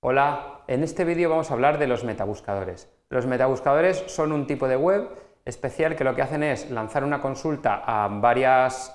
Hola, en este vídeo vamos a hablar de los metabuscadores. Los metabuscadores son un tipo de web especial que lo que hacen es lanzar una consulta a varios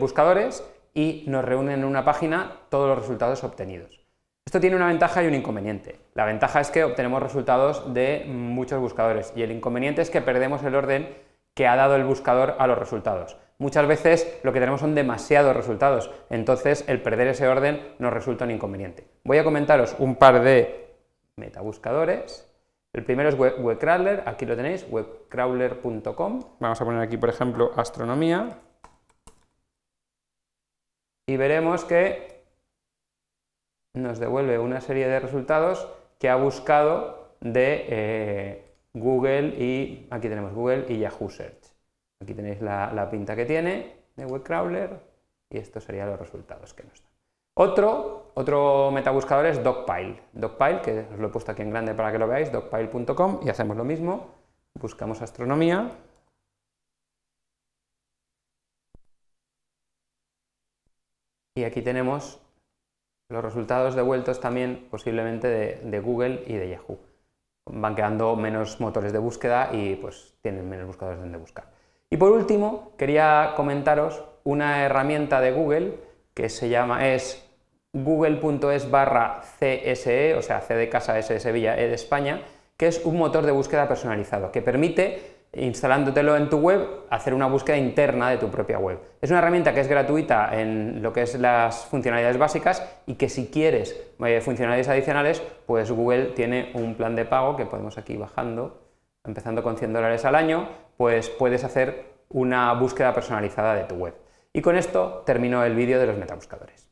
buscadores y nos reúnen en una página todos los resultados obtenidos. Esto tiene una ventaja y un inconveniente. La ventaja es que obtenemos resultados de muchos buscadores y el inconveniente es que perdemos el orden que ha dado el buscador a los resultados. Muchas veces lo que tenemos son demasiados resultados, entonces el perder ese orden nos resulta un inconveniente. Voy a comentaros un par de metabuscadores. El primero es WebCrawler, aquí lo tenéis, webcrawler.com. Vamos a poner aquí, por ejemplo, astronomía. Y veremos que nos devuelve una serie de resultados que ha buscado de Google y aquí tenemos Google y Yahoo Search. Aquí tenéis la pinta que tiene de WebCrawler y estos serían los resultados que nos dan. Otro metabuscador es Dogpile. Dogpile, que os lo he puesto aquí en grande para que lo veáis, dogpile.com, y hacemos lo mismo, buscamos astronomía. Y aquí tenemos los resultados devueltos también posiblemente de Google y de Yahoo. Van quedando menos motores de búsqueda y pues tienen menos buscadores donde buscar. Y por último quería comentaros una herramienta de Google que se llama google.es/CSE, o sea C de casa, S de Sevilla, E de España, que es un motor de búsqueda personalizado que permite, instalándotelo en tu web, hacer una búsqueda interna de tu propia web. Es una herramienta que es gratuita en lo que es las funcionalidades básicas y que si quieres funcionalidades adicionales, pues Google tiene un plan de pago que podemos aquí bajando, empezando con $100 al año, pues puedes hacer una búsqueda personalizada de tu web. Y con esto termino el vídeo de los metabuscadores.